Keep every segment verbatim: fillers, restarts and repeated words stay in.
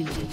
executed.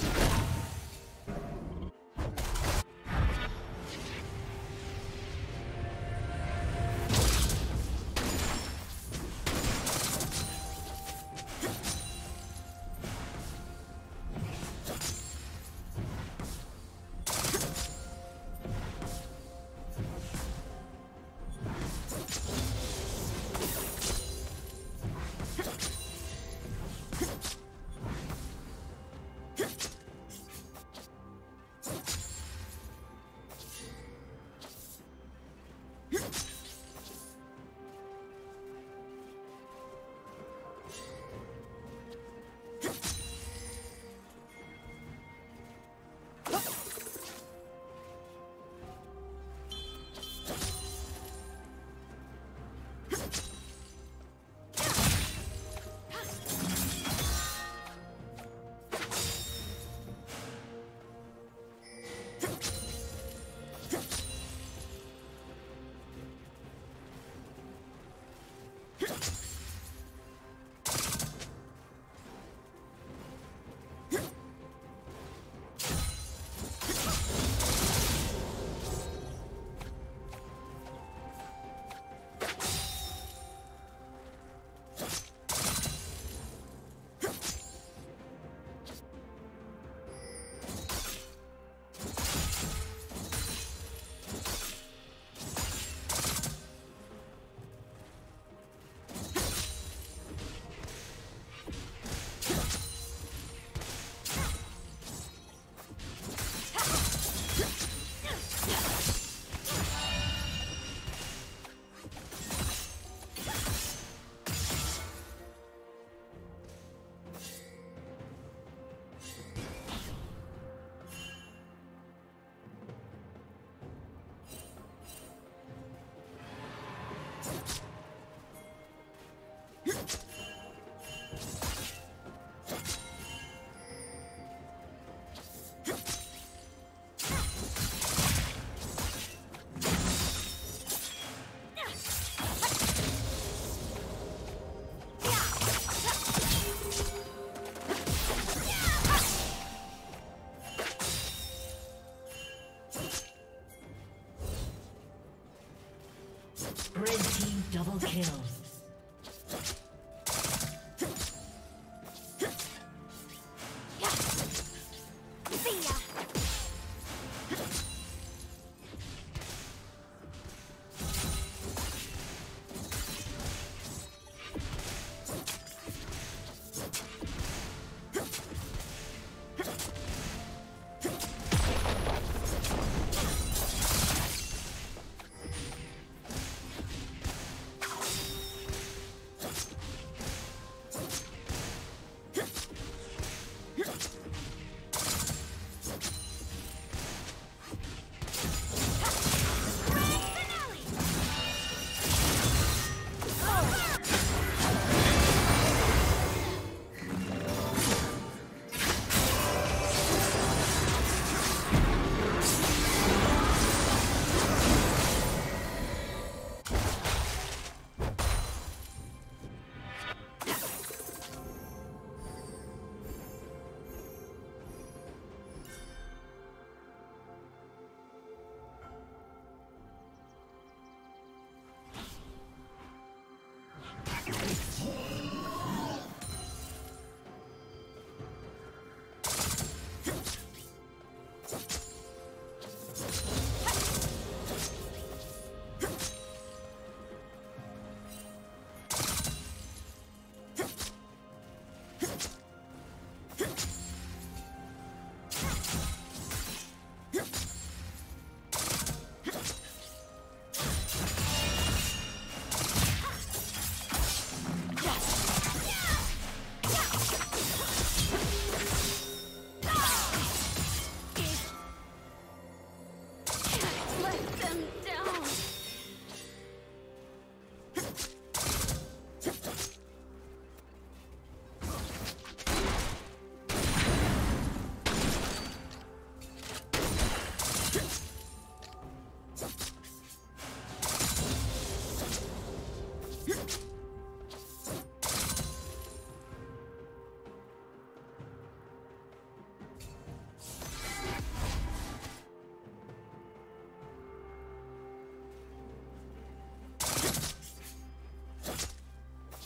Red team double kill.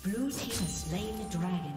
Blue team has slain the dragon.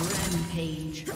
Rampage.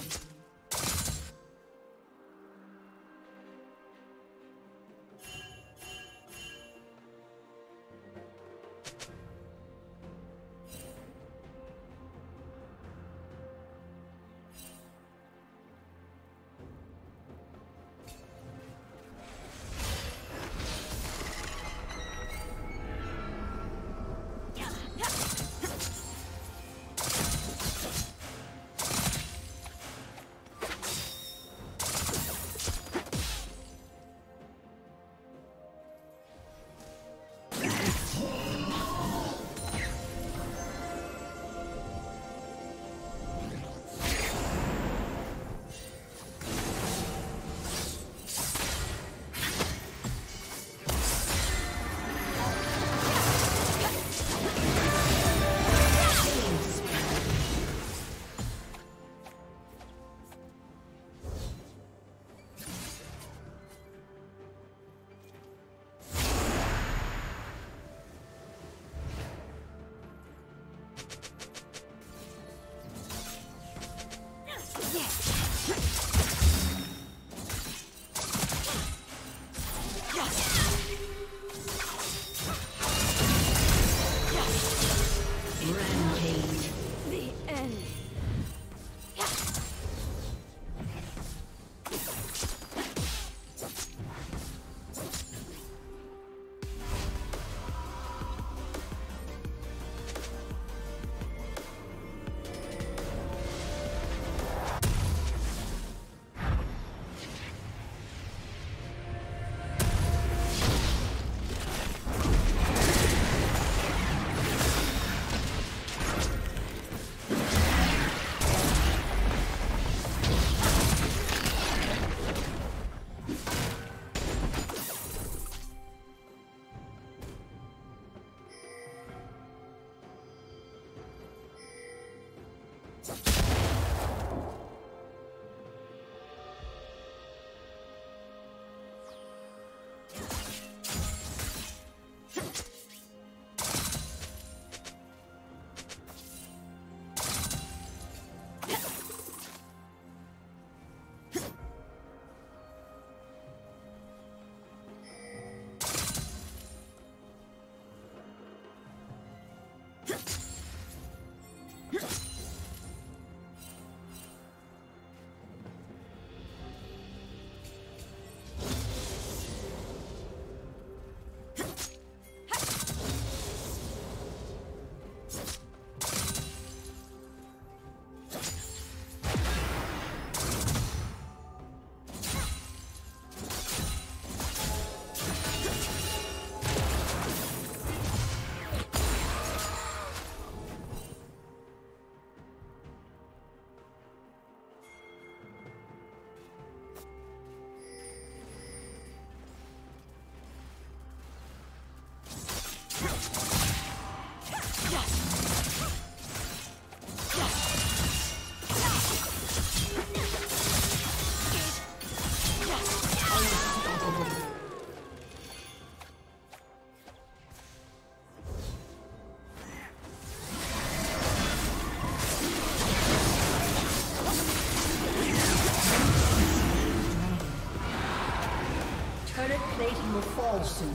Turret plating will fall soon.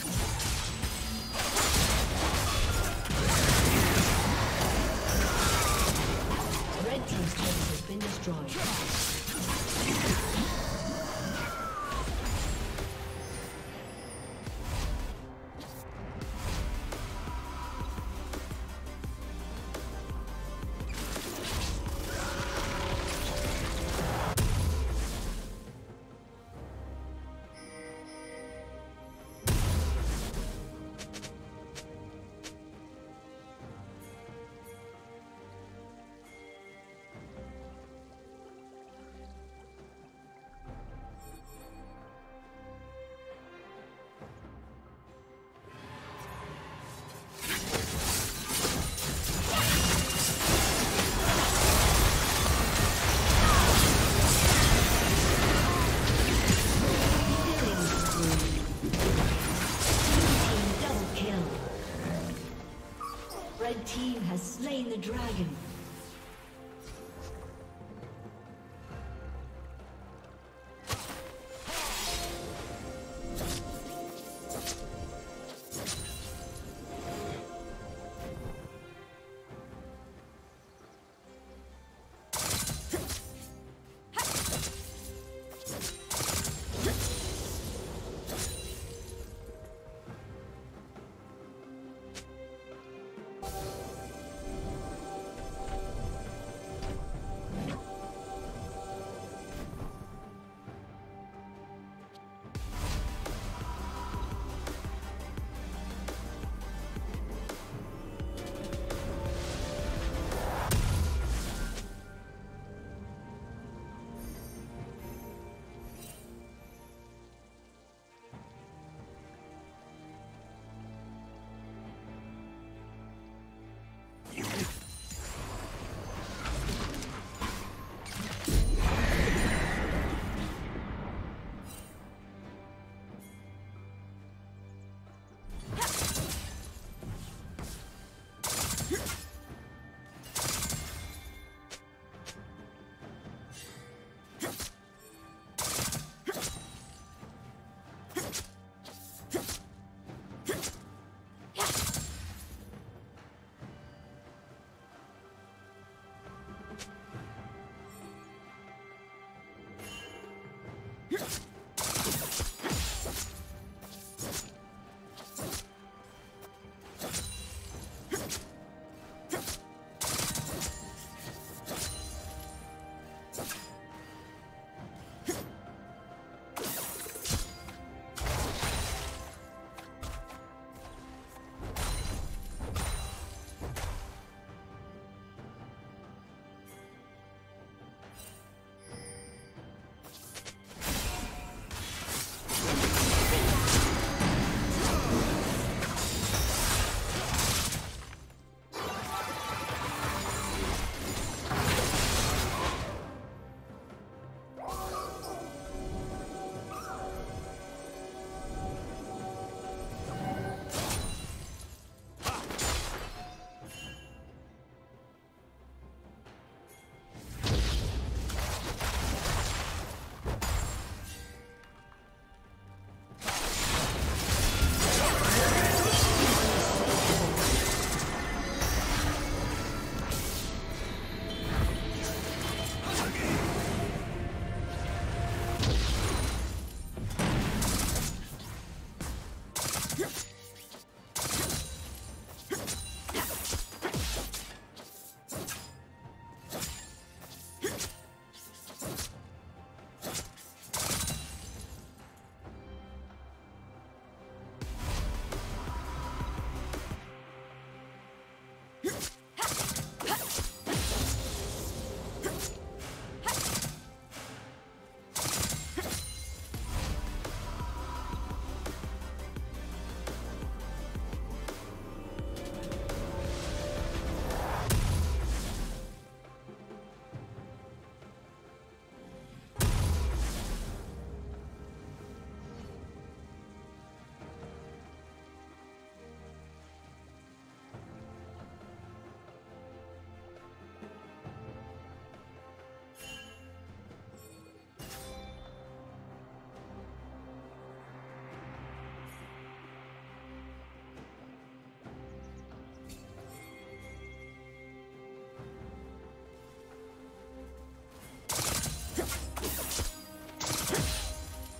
Red team's turret has been destroyed. Red team has slain the dragon.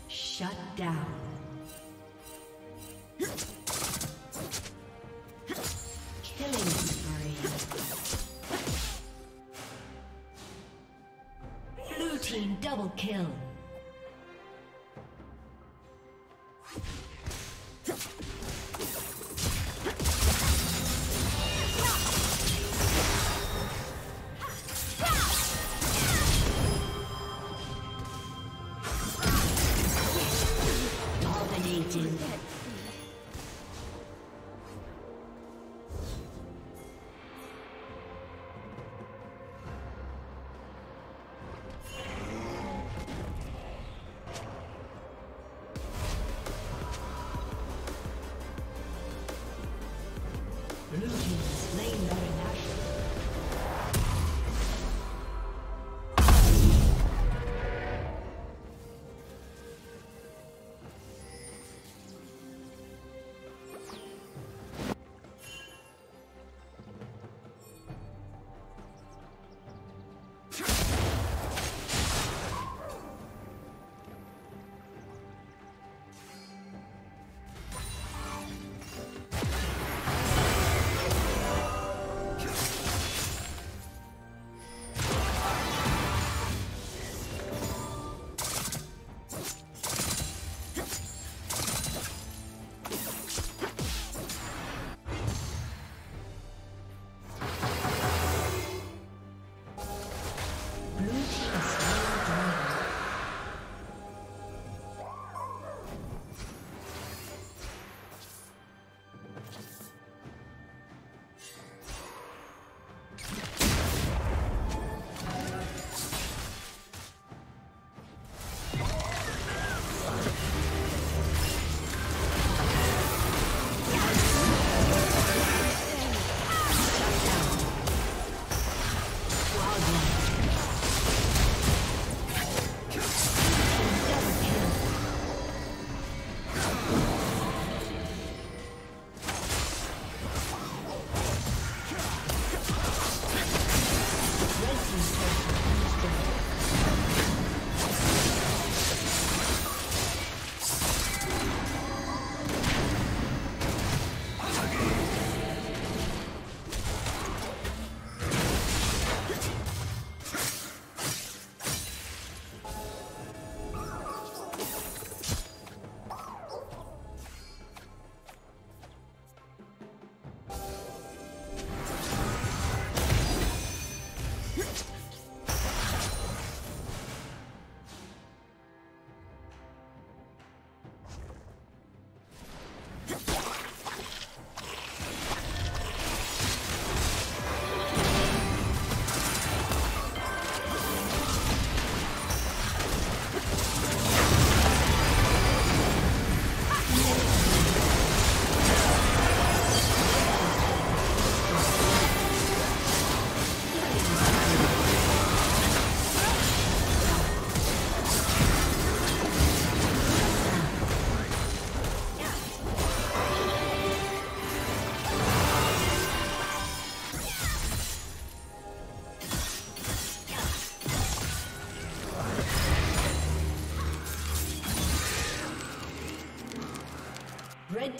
Shut down. Killing spree. Blue team double kill. Blue team slain. Red